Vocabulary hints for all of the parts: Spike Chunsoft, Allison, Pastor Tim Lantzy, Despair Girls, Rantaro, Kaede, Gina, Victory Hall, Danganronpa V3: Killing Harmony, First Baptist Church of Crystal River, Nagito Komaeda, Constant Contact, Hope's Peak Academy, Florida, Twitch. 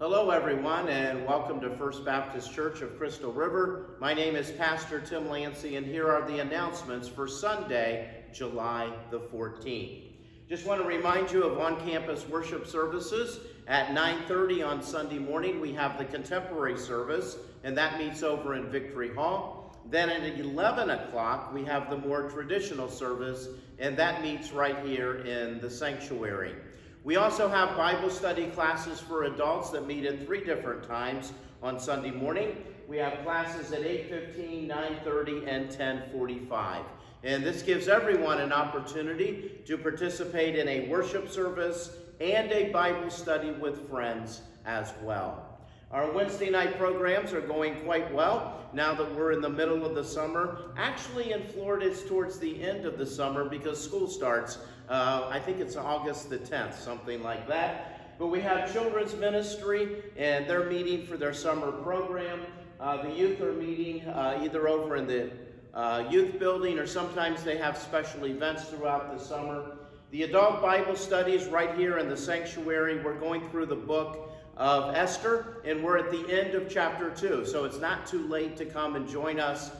Hello everyone, and welcome to First Baptist Church of Crystal River. My name is Pastor Tim Lantzy, and here are the announcements for Sunday, July the 14th. Just want to remind you of on-campus worship services. At 9:30 on Sunday morning, we have the contemporary service, and that meets over in Victory Hall. Then at 11 o'clock, we have the more traditional service, and that meets right here in the sanctuary. We also have Bible study classes for adults that meet at 3 different times on Sunday morning. We have classes at 8:15, 9:30, and 10:45. And this gives everyone an opportunity to participate in a worship service and a Bible study with friends as well. Our Wednesday night programs are going quite well now that we're in the middle of the summer. Actually, in Florida, it's towards the end of the summer because school starts, I think it's August the 10th, something like that. But we have children's ministry, and they're meeting for their summer program. The youth are meeting either over in the youth building, or sometimes they have special events throughout the summer. The adult Bible studies right here in the sanctuary. We're going through the book of Esther, and we're at the end of chapter 2, so it's not too late to come and join us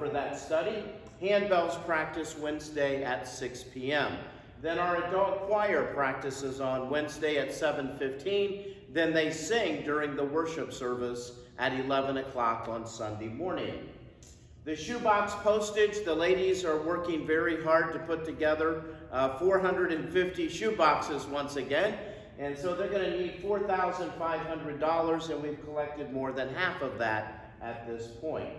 for that study. Handbells practice Wednesday at 6 p.m. Then our adult choir practices on Wednesday at 7:15. Then they sing during the worship service at 11 o'clock on Sunday morning. The shoebox postage, the ladies are working very hard to put together 450 shoeboxes once again. And so they're going to need $4,500, and we've collected more than half of that at this point.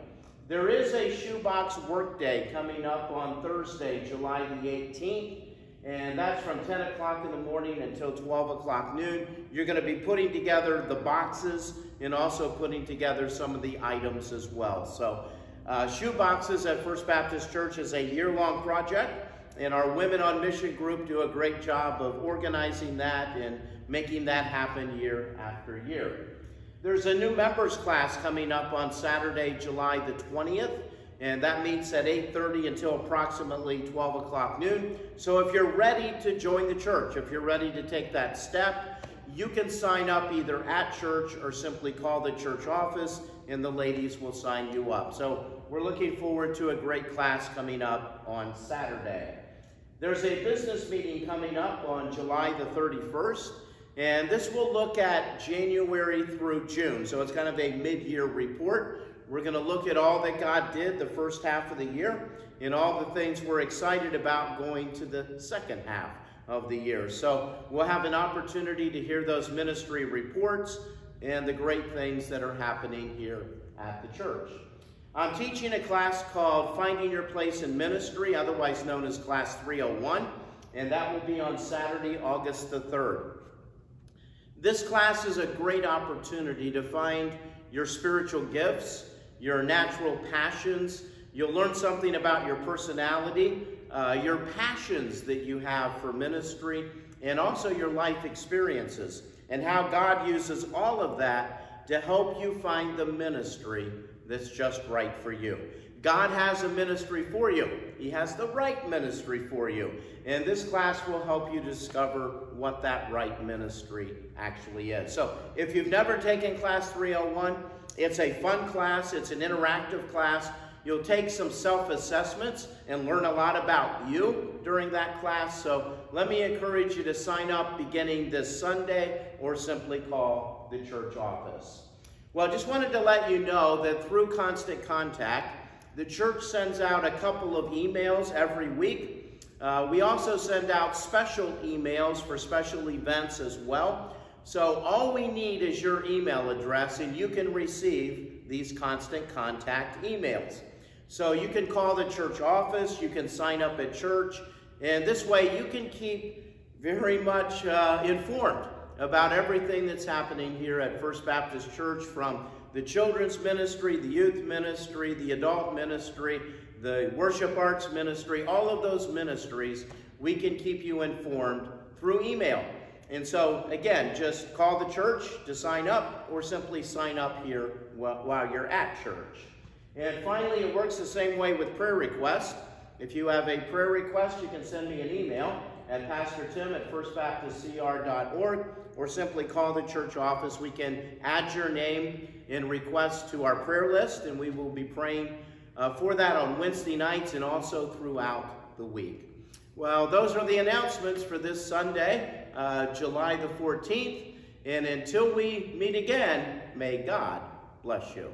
There is a shoebox workday coming up on Thursday, July the 18th, and that's from 10 o'clock in the morning until 12 o'clock noon. You're going to be putting together the boxes and also putting together some of the items as well. So shoeboxes at First Baptist Church is a year-long project. And our Women on Mission group do a great job of organizing that and making that happen year after year. There's a new members class coming up on Saturday, July the 20th, and that meets at 8:30 until approximately 12 o'clock noon. So if you're ready to join the church, if you're ready to take that step, you can sign up either at church or simply call the church office, and the ladies will sign you up. So we're looking forward to a great class coming up on Saturday. There's a business meeting coming up on July the 31st, and this will look at January through June, so it's kind of a mid-year report. We're going to look at all that God did the first half of the year and all the things we're excited about going to the second half of the year. So we'll have an opportunity to hear those ministry reports and the great things that are happening here at the church. I'm teaching a class called Finding Your Place in Ministry, otherwise known as Class 301, and that will be on Saturday, August the 3rd. This class is a great opportunity to find your spiritual gifts, your natural passions. You'll learn something about your personality, your passions that you have for ministry, and also your life experiences, and how God uses all of that to help you find the ministry that's just right for you. God has a ministry for you. He has the right ministry for you. And this class will help you discover what that right ministry actually is. So if you've never taken Class 301, it's a fun class. It's an interactive class. You'll take some self-assessments and learn a lot about you during that class. So let me encourage you to sign up beginning this Sunday or simply call the church office. Well, I just wanted to let you know that through Constant Contact, the church sends out a couple of emails every week. We also send out special emails for special events as well. So all we need is your email address, and you can receive these Constant Contact emails. So you can call the church office, you can sign up at church, and this way you can keep very much informed about everything that's happening here at First Baptist Church, from the children's ministry, the youth ministry, the adult ministry, the worship arts ministry, all of those ministries. We can keep you informed through email. And so again, just call the church to sign up or simply sign up here while you're at church. And finally, it works the same way with prayer requests. If you have a prayer request, you can send me an email. and Pastor Tim at firstbaptistcr.org, or simply call the church office. We can add your name in request to our prayer list, and we will be praying for that on Wednesday nights and also throughout the week. Well, those are the announcements for this Sunday, July the 14th. And until we meet again, may God bless you.